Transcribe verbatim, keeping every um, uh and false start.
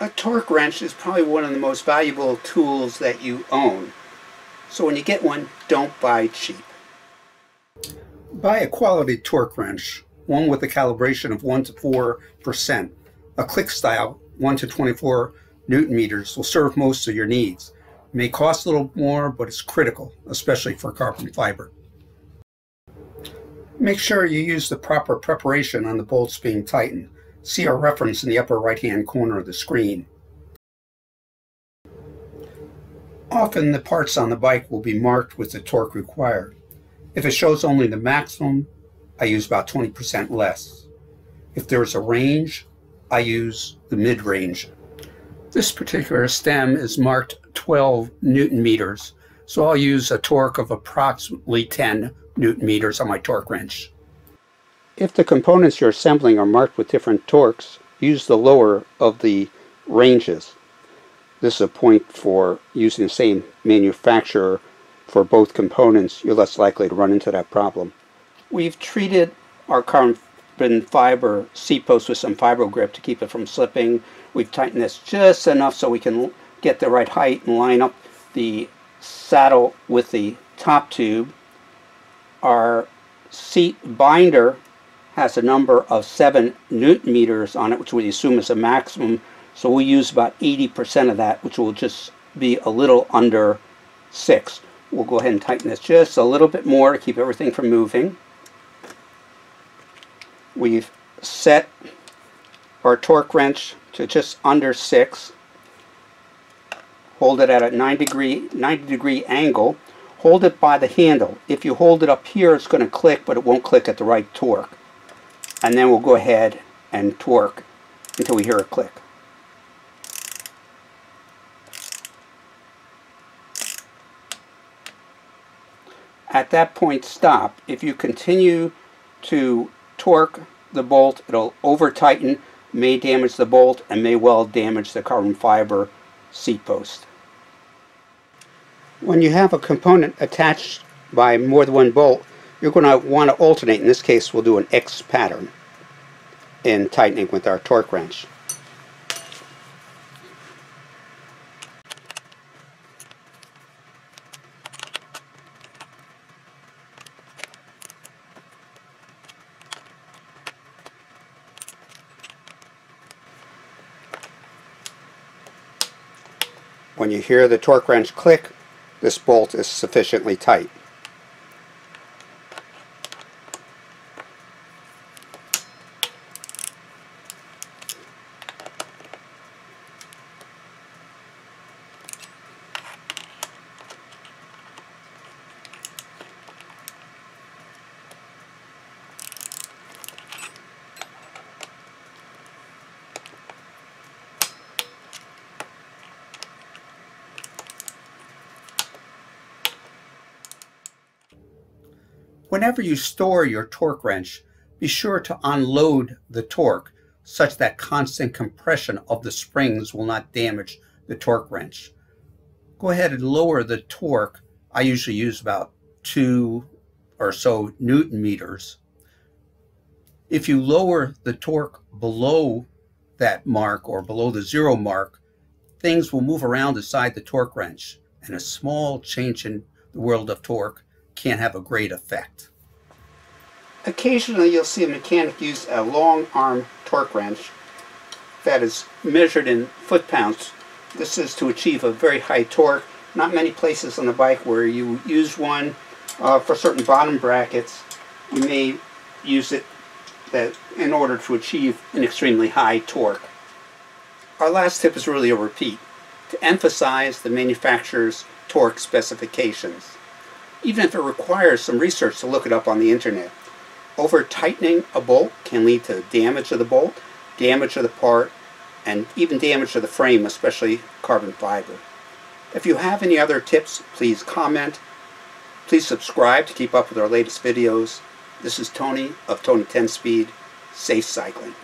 a torque wrench is probably one of the most valuable tools that you own. So when you get one, don't buy cheap. Buy a quality torque wrench, one with a calibration of one to four percent. A click style one to twenty-four newton meters will serve most of your needs. It may cost a little more, but it's critical, especially for carbon fiber. Make sure you use the proper preparation on the bolts being tightened. See our reference in the upper right-hand corner of the screen. Often the parts on the bike will be marked with the torque required. If it shows only the maximum, I use about twenty percent less. If there is a range, I use the mid-range. This particular stem is marked twelve newton meters, so I'll use a torque of approximately ten newton meters on my torque wrench. If the components you're assembling are marked with different torques, use the lower of the ranges. This is a point for using the same manufacturer for both components. You're less likely to run into that problem. We've treated our carbon fiber seat post with some fibro grip to keep it from slipping. We've tightened this just enough so we can get the right height and line up the saddle with the top tube. Our seat binder has a number of seven newton meters on it, which we assume is a maximum, so we use about eighty percent of that, which will just be a little under six. We'll go ahead and tighten this just a little bit more to keep everything from moving. We've set our torque wrench to just under six. Hold it at a ninety degree angle. Hold it by the handle. If you hold it up here, it's going to click, but it won't click at the right torque. And then we'll go ahead and torque until we hear a click. At that point, stop. If you continue to torque the bolt, it'll over tighten, may damage the bolt, and may well damage the carbon fiber seat post. When you have a component attached by more than one bolt, you're going to want to alternate. In this case, we'll do an X pattern in tightening with our torque wrench. When you hear the torque wrench click, this bolt is sufficiently tight. Whenever you store your torque wrench, be sure to unload the torque such that constant compression of the springs will not damage the torque wrench. Go ahead and lower the torque. I usually use about two or so newton meters. If you lower the torque below that mark or below the zero mark, things will move around inside the torque wrench, and a small change in the world of torque can have a great effect. Occasionally you'll see a mechanic use a long arm torque wrench that is measured in foot-pounds. This is to achieve a very high torque. Not many places on the bike where you use one. Uh, for certain bottom brackets, you may use it that in order to achieve an extremely high torque. Our last tip is really a repeat, to emphasize the manufacturer's torque specifications, even if it requires some research to look it up on the internet. Over-tightening a bolt can lead to damage of the bolt, damage of the part, and even damage of the frame, especially carbon fiber. If you have any other tips, please comment. Please subscribe to keep up with our latest videos. This is Tony of Tony ten Speed. Safe cycling.